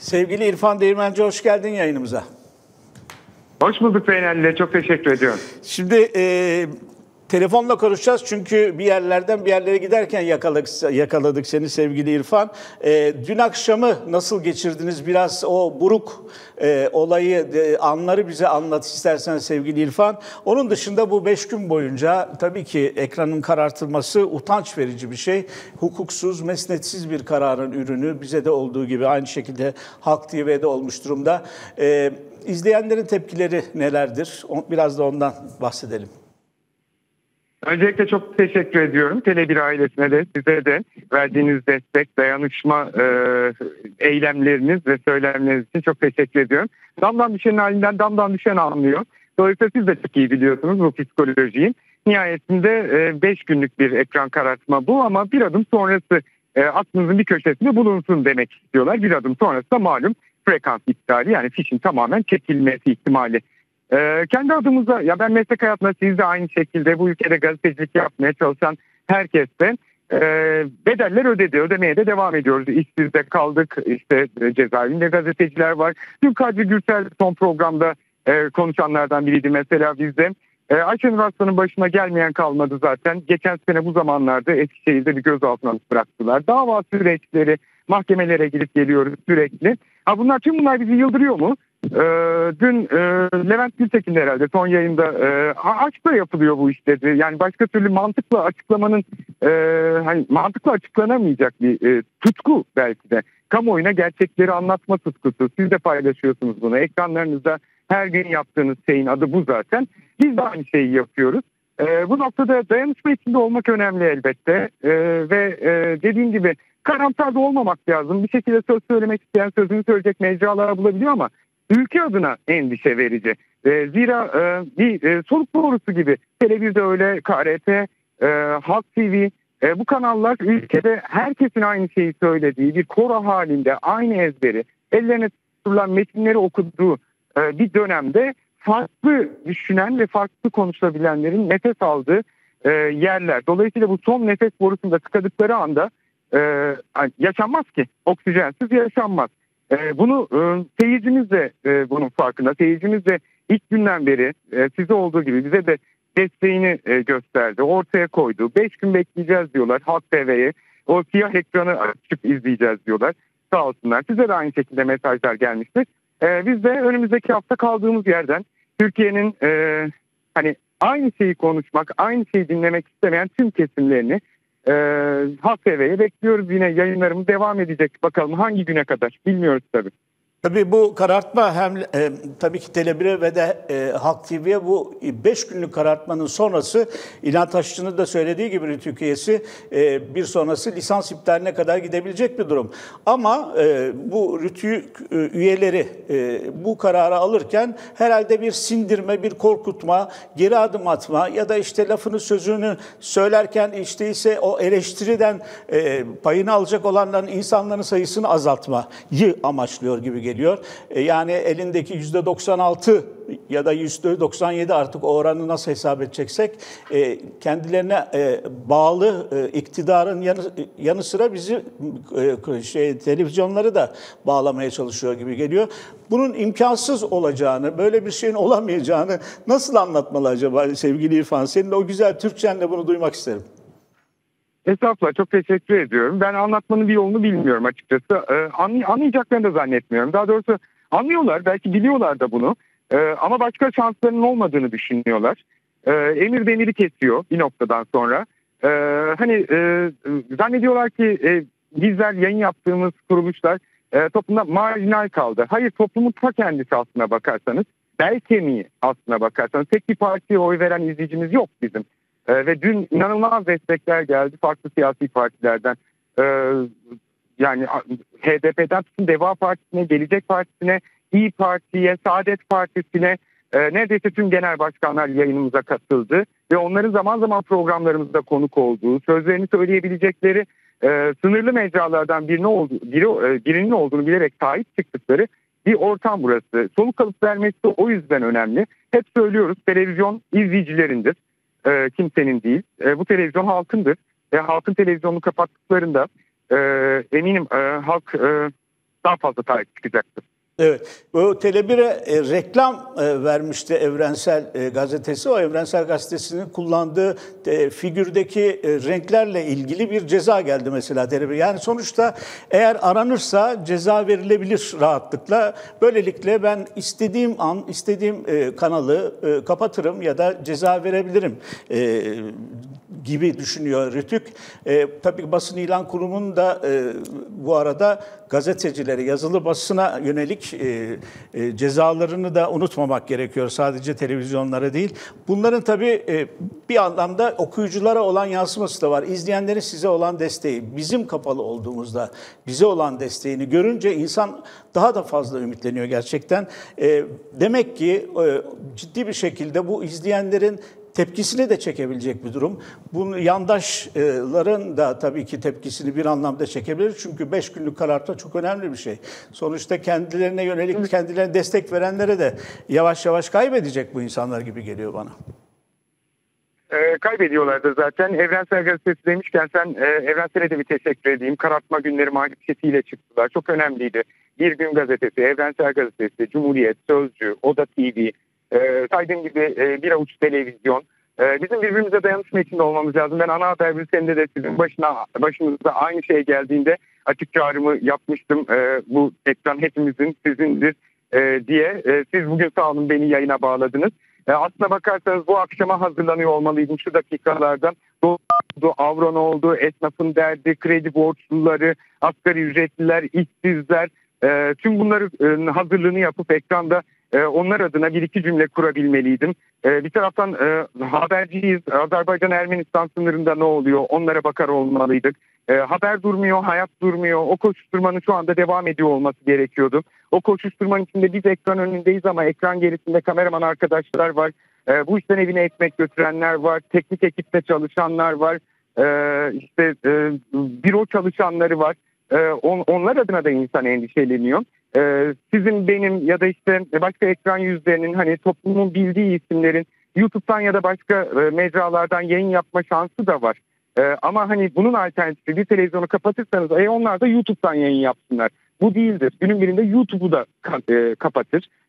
Sevgili İrfan Değirmenci, hoş geldin yayınımıza. Hoş bulduk Zeynel Lüle, çok teşekkür ediyorum. Şimdi telefonla konuşacağız çünkü bir yerlerden bir yerlere giderken yakaladık seni sevgili İrfan. Dün akşamı nasıl geçirdiniz? Biraz o buruk olayı, anları bize anlat istersen sevgili İrfan. Onun dışında bu 5 gün boyunca tabii ki ekranın karartılması utanç verici bir şey. Hukuksuz, mesnetsiz bir kararın ürünü, bize de olduğu gibi aynı şekilde Halk TV'de olmuş durumda. İzleyenlerin tepkileri nelerdir? Biraz da ondan bahsedelim. Öncelikle çok teşekkür ediyorum Tele1 ailesine de, size de verdiğiniz destek, dayanışma eylemleriniz ve söylemleriniz için çok teşekkür ediyorum. Damdan düşen halinden damdan düşen anlıyor. Dolayısıyla siz de çok iyi biliyorsunuz bu psikolojiyi. Nihayetinde 5 günlük bir ekran karartma bu, ama bir adım sonrası aklınızın bir köşesinde bulunsun demek istiyorlar. Bir adım sonrası da malum frekans iptali, yani fişin tamamen çekilmesi ihtimali. Kendi adımıza, ya ben meslek hayatında, siz de aynı şekilde bu ülkede gazetecilik yapmaya çalışan herkes de bedeller ödedi. Ödemeye de devam ediyoruz. İşsiz de kaldık. İşte cezaevinde gazeteciler var. Dün Kadri Gürsel son programda konuşanlardan biriydi mesela bizde. Ayşen Rastlan'ın başına gelmeyen kalmadı zaten. Geçen sene bu zamanlarda Eskişehir'de bir gözaltına bıraktılar. Dava süreçleri, mahkemelere gidip geliyoruz sürekli. Ha, tüm bunlar bizi yıldırıyor mu? Dün Levent Gültekin herhalde son yayında açıkla yapılıyor bu iş dedi. Yani başka türlü mantıkla açıklamanın hani mantıkla açıklanamayacak bir tutku belki de. Kamuoyuna gerçekleri anlatma tutkusu. Siz de paylaşıyorsunuz bunu. Ekranlarınızda her gün yaptığınız şeyin adı bu zaten. Biz de aynı şeyi yapıyoruz. Bu noktada dayanışma içinde olmak önemli elbette. Ve dediğim gibi karamsarda olmamak lazım. Bir şekilde söz söylemek isteyen sözünü söyleyecek mecralara bulabiliyor, ama ülke adına endişe verici. Zira bir soluk borusu gibi Tele1'de öyle, KRT, Halk TV, bu kanallar ülkede herkesin aynı şeyi söylediği bir koro halinde aynı ezberi, ellerine tutulan metinleri okuduğu bir dönemde farklı düşünen ve farklı konuşabilenlerin nefes aldığı yerler. Dolayısıyla bu son nefes borusunda tıkadıkları anda yaşanmaz ki. Oksijensiz yaşanmaz. Bunu seyircimiz de bunun farkında. Seyircimiz de ilk günden beri size olduğu gibi bize de desteğini gösterdi, ortaya koydu. 5 gün bekleyeceğiz diyorlar Halk TV'ye. O siyah ekranı açıp izleyeceğiz diyorlar. Sağ olsunlar. Size de aynı şekilde mesajlar gelmiştir. Biz de önümüzdeki hafta kaldığımız yerden Türkiye'nin hani aynı şeyi konuşmak, aynı şeyi dinlemek istemeyen tüm kesimlerini Halk TV'ye bekliyoruz. Yine yayınlarımız devam edecek. Bakalım hangi güne kadar bilmiyoruz tabii. Tabii bu karartma hem tabii ki Tele1'e ve de Halk TV'ye bu 5 günlük karartmanın sonrası, İlhan Taşçı'nın da söylediği gibi RTÜK üyesi, bir sonrası lisans iptaline kadar gidebilecek bir durum. Ama bu RTÜK üyeleri bu kararı alırken herhalde bir sindirme, bir korkutma, geri adım atma ya da işte lafını sözünü söylerken işte ise o eleştiriden payını alacak olanların, insanların sayısını azaltmayı amaçlıyor gibi geliyor. Yani elindeki %96 ya da %97, artık o oranı nasıl hesap edeceksek, kendilerine bağlı iktidarın yanı sıra bizi televizyonları da bağlamaya çalışıyor gibi geliyor. Bunun imkansız olacağını, böyle bir şeyin olamayacağını nasıl anlatmalı acaba sevgili İrfan? Senin o güzel Türkçenle bunu duymak isterim. Estağfurullah, çok teşekkür ediyorum. Ben anlatmanın bir yolunu bilmiyorum açıkçası. Anlayacaklarını da zannetmiyorum. Daha doğrusu anlıyorlar, belki biliyorlar da bunu. Ama başka şanslarının olmadığını düşünüyorlar. Emir demiri kesiyor bir noktadan sonra. Hani zannediyorlar ki bizler, yayın yaptığımız kuruluşlar toplumda marjinal kaldı. Hayır, toplumun ta kendisi aslına bakarsanız. Bel kemiği aslına bakarsanız. Tek bir partiye oy veren izleyicimiz yok bizim. Ve dün inanılmaz destekler geldi farklı siyasi partilerden. Yani HDP'den tutun Deva Partisi'ne, Gelecek Partisi'ne, İYİ Parti'ye, Saadet Partisi'ne neredeyse tüm genel başkanlar yayınımıza katıldı. Ve onların zaman zaman programlarımızda konuk olduğu, sözlerini söyleyebilecekleri sınırlı mecralardan birinin olduğunu bilerek sahip çıktıkları bir ortam burası. Soluk alıp vermesi o yüzden önemli. Hep söylüyoruz, televizyon izleyicilerindir. Kimsenin değil. Bu televizyon halkındır. Halkın televizyonunu kapattıklarında eminim halk daha fazla takip çıkacaktır. Evet, o Tele1'e reklam vermişti Evrensel Gazetesi. O Evrensel Gazetesi'nin kullandığı figürdeki renklerle ilgili bir ceza geldi mesela Tele1. Yani sonuçta eğer aranırsa ceza verilebilir rahatlıkla. Böylelikle ben istediğim an, istediğim kanalı kapatırım ya da ceza verebilirim gibi düşünüyor RTÜK. Tabii Basın İlan Kurumu'nun da bu arada gazetecilere, yazılı basına yönelik cezalarını da unutmamak gerekiyor. Sadece televizyonlara değil. Bunların tabii bir anlamda okuyuculara olan yansıması da var. İzleyenlerin size olan desteği, bizim kapalı olduğumuzda bize olan desteğini görünce insan daha da fazla ümitleniyor gerçekten. Demek ki ciddi bir şekilde bu izleyenlerin tepkisini de çekebilecek bir durum. Bunu yandaşların da tabii ki tepkisini bir anlamda çekebilir. Çünkü 5 günlük karartma çok önemli bir şey. Sonuçta kendilerine yönelik, kendilerine destek verenlere de yavaş yavaş kaybedecek bu insanlar gibi geliyor bana. Kaybediyorlardır zaten. Evrensel Gazetesi demişken sen Evrensel'e de bir teşekkür edeyim. Karartma günleri manşetiyle çıktılar. Çok önemliydi. Bir Gün Gazetesi, Evrensel Gazetesi, Cumhuriyet, Sözcü, Oda TV, saydığım gibi bir avuç televizyon. Bizim birbirimize dayanışma içinde olmamız lazım. Ben ana haber bülteninde de sizin başınıza aynı şey geldiğinde açık çağrımı yapmıştım. Bu ekran hepimizin, sizindir diye. Siz bugün sağ olun beni yayına bağladınız. Aslına bakarsanız bu akşama hazırlanıyor olmalıydım şu dakikalardan. Doğdu, avron oldu, esnafın derdi, kredi borçluları, asgari ücretliler, işsizler. Tüm bunların hazırlığını yapıp ekranda onlar adına bir iki cümle kurabilmeliydim. Bir taraftan haberciyiz. Azerbaycan-Ermenistan sınırında ne oluyor? Onlara bakar olmalıydık. Haber durmuyor, hayat durmuyor. O koşuşturmanın şu anda devam ediyor olması gerekiyordu. O koşuşturmanın içinde biz ekran önündeyiz ama ekran gerisinde kameraman arkadaşlar var. Bu işten evine ekmek götürenler var. Teknik ekipte çalışanlar var. Büro çalışanları var. Onlar adına da insan endişeleniyor. Sizin, benim ya da işte başka ekran yüzlerinin, hani toplumun bildiği isimlerin YouTube'dan ya da başka mecralardan yayın yapma şansı da var. Ama hani bunun alternatifi bir televizyonu kapatırsanız onlar da YouTube'dan yayın yapsınlar. Bu değildir. Günün birinde YouTube'u da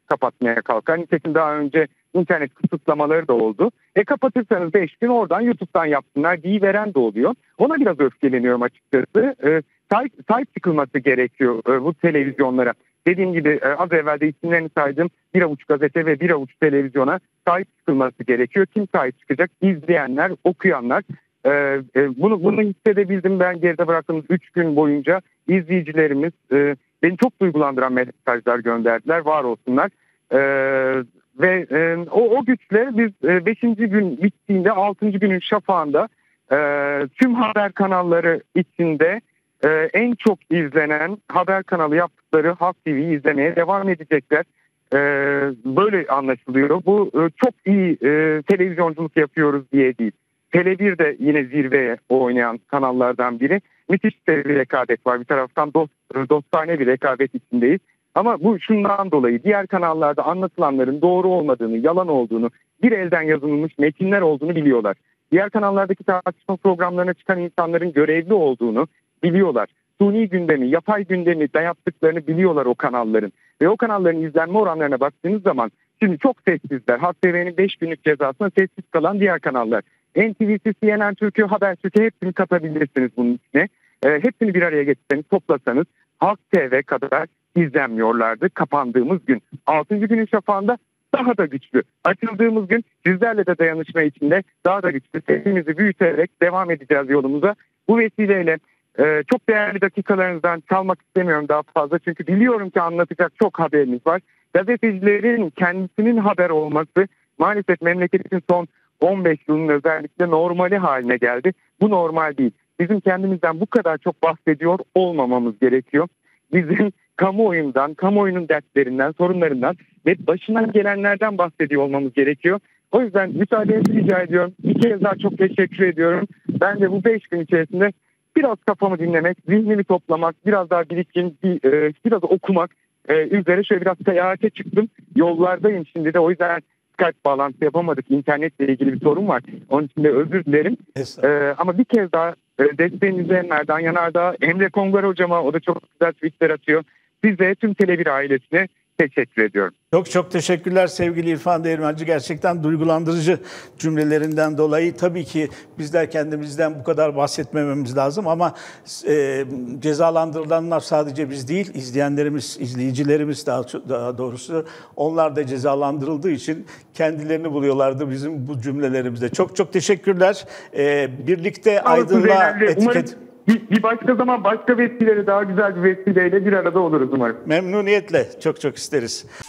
kapatmaya kalkar. Nitekim daha önce internet kısıtlamaları da oldu. Kapatırsanız 5 gün oradan YouTube'dan yapsınlar diye veren de oluyor. Ona biraz öfkeleniyorum açıkçası. Sahip çıkılması gerekiyor bu televizyonlara. Dediğim gibi az evvel de isimlerini saydım. Bir avuç gazete ve bir avuç televizyona sahip çıkılması gerekiyor. Kim sahip çıkacak? İzleyenler, okuyanlar. Bunu hissedebildim ben geride bıraktığımız 3 gün boyunca. İzleyicilerimiz beni çok duygulandıran mesajlar gönderdiler. Var olsunlar. Ve o güçle biz 5. gün bittiğinde 6. günün şafağında tüm haber kanalları içinde en çok izlenen haber kanalı yaptıkları Halk TV'yi izlemeye devam edecekler. Böyle anlaşılıyor. Bu çok iyi televizyonculuk yapıyoruz diye değil. Tele1 de yine zirveye oynayan kanallardan biri. Müthiş bir rekabet var. Bir taraftan dostane bir rekabet içindeyiz. Ama bu şundan dolayı, diğer kanallarda anlatılanların doğru olmadığını, yalan olduğunu, bir elden yazılmış metinler olduğunu biliyorlar. Diğer kanallardaki tartışma programlarına çıkan insanların görevli olduğunu biliyorlar. Suni gündemi, yapay gündemi dayattıklarını biliyorlar o kanalların. Ve o kanalların izlenme oranlarına baktığınız zaman şimdi çok sessizler. Halk TV'nin 5 günlük cezasına sessiz kalan diğer kanallar. NTV, CNN Türk'ü, Haber Türkiye, hepsini katabilirsiniz bunun içine. Hepsini bir araya getirseniz, toplasanız Halk TV kadar izlenmiyorlardı kapandığımız gün. 6. günün şafağında daha da güçlü. Açıldığımız gün sizlerle de dayanışma içinde daha da güçlü. Sesimizi büyüterek devam edeceğiz yolumuza. Bu vesileyle çok değerli dakikalarınızdan çalmak istemiyorum daha fazla. Çünkü biliyorum ki anlatacak çok haberimiz var. Gazetecilerin kendisinin haber olması maalesef memleketin son 15 yılının özellikle normali haline geldi. Bu normal değil. Bizim kendimizden bu kadar çok bahsediyor olmamamız gerekiyor. Bizim kamuoyundan, kamuoyunun dertlerinden, sorunlarından ve başına gelenlerden bahsediyor olmamız gerekiyor. O yüzden müsaadenizi rica ediyorum. Bir kez daha çok teşekkür ediyorum. Ben de bu 5 gün içerisinde biraz kafamı dinlemek, zihnimi toplamak, biraz daha biriktim, biraz okumak üzere şöyle biraz seyahate çıktım. Yollardayım şimdi de, o yüzden Skype bağlantısı yapamadık. İnternetle ilgili bir sorun var. Onun için de özür dilerim. Ama bir kez daha desteğinize Merdan Yanardağ, Emre Kongar hocama, o da çok güzel tweetler atıyor. Size, tüm Tele1 ailesine teşekkür ediyorum. Çok çok teşekkürler sevgili İrfan Değirmenci. Gerçekten duygulandırıcı cümlelerinden dolayı. Tabii ki bizler kendimizden bu kadar bahsetmememiz lazım ama cezalandırılanlar sadece biz değil, izleyenlerimiz, izleyicilerimiz daha doğrusu, onlar da cezalandırıldığı için kendilerini buluyorlardı bizim bu cümlelerimizde. Çok çok teşekkürler. Birlikte aydınlığa etiket... Bir başka zaman başka vesileyle, daha güzel bir vesileyle bir arada oluruz umarım. Memnuniyetle, çok çok isteriz.